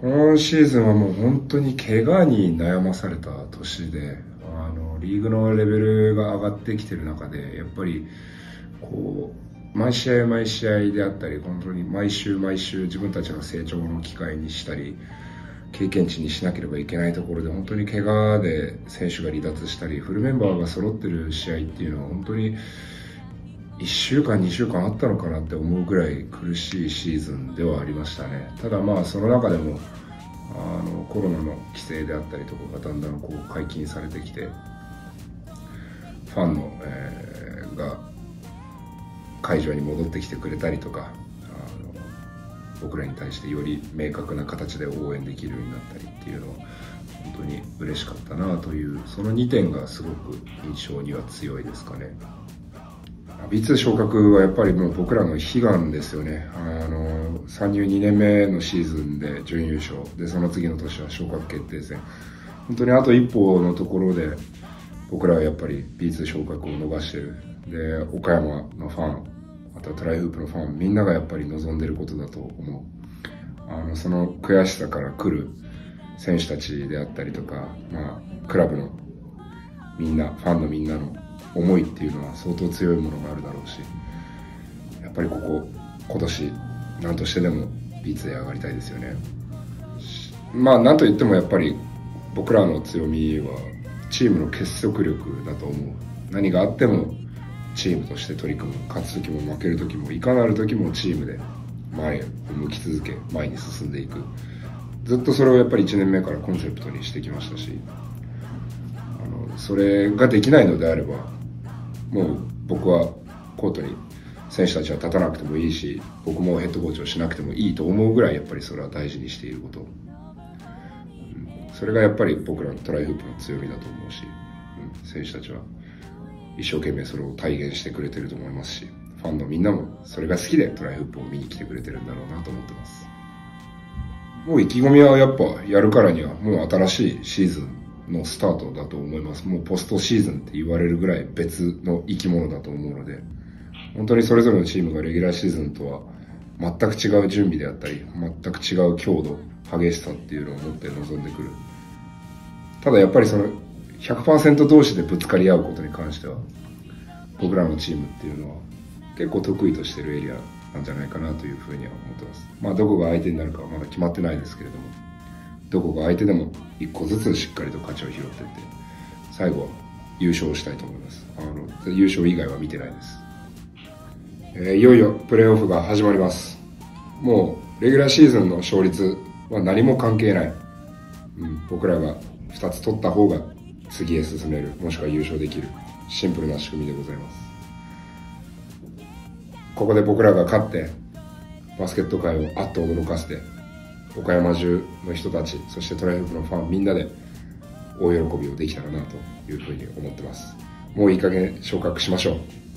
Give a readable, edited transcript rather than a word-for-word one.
今シーズンはもう本当に怪我に悩まされた年で、リーグのレベルが上がってきてる中で、やっぱりこう毎試合毎試合であったり、本当に毎週毎週自分たちの成長の機会にしたり、経験値にしなければいけないところで、本当に怪我で選手が離脱したり、フルメンバーが揃ってる試合っていうのは本当に1週間2週間あったのかなって思うぐらい苦しいシーズンではありましたね。ただまあその中でもコロナの規制であったりとかがだんだんこう解禁されてきて、ファンの、が会場に戻ってきてくれたりとか、僕らに対してより明確な形で応援できるようになったりっていうのは本当に嬉しかったなという、その2点がすごく印象には強いですかね。B2 昇格はやっぱりもう僕らの悲願ですよね。参入2年目のシーズンで準優勝で、その次の年は昇格決定戦、本当にあと一歩のところで僕らはやっぱり B2 昇格を逃してる。で、岡山のファン、またトライフープのファンみんながやっぱり望んでることだと思う。その悔しさから来る選手たちであったりとか、まあ、クラブのみんな、ファンのみんなの思いっていうのは相当強いものがあるだろうし、やっぱり今年何としてでも B2 へ上がりたいですよね。まあ、なんといってもやっぱり僕らの強みはチームの結束力だと思う。何があってもチームとして取り組む、勝つ時も負ける時もいかなる時もチームで前を向き続け、前に進んでいく。ずっとそれをやっぱり1年目からコンセプトにしてきましたし、それができないのであればもう僕はコートに選手たちは立たなくてもいいし、僕もヘッドコーチをしなくてもいいと思うぐらい、やっぱりそれは大事にしていること、それがやっぱり僕らのトライフープの強みだと思うし、選手たちは一生懸命それを体現してくれてると思いますし、ファンのみんなもそれが好きでトライフープを見に来てくれてるんだろうなと思ってます。もう意気込みはやっぱやるからにはもう新しいシーズンのスタートだと思います。もうポストシーズンって言われるぐらい別の生き物だと思うので、本当にそれぞれのチームがレギュラーシーズンとは全く違う準備であったり、全く違う強度、激しさっていうのを持って臨んでくる。ただやっぱりその 100% 同士でぶつかり合うことに関しては、僕らのチームっていうのは結構得意としてるエリアなんじゃないかなというふうには思ってます。まあ、どこが相手になるかはまだ決まってないですけれども、どこが相手でも1個ずつしっかりと勝ちを拾っていって、最後は優勝したいと思います。優勝以外は見てないです。いよいよプレーオフが始まります。もうレギュラーシーズンの勝率は何も関係ない、僕らが2つ取った方が次へ進める、もしくは優勝できる、シンプルな仕組みでございます。ここで僕らが勝ってバスケット界をあっと驚かせて、岡山中の人たち、そしてトライフープのファンみんなで大喜びをできたらなというふうに思ってます。もういい加減昇格しましょう。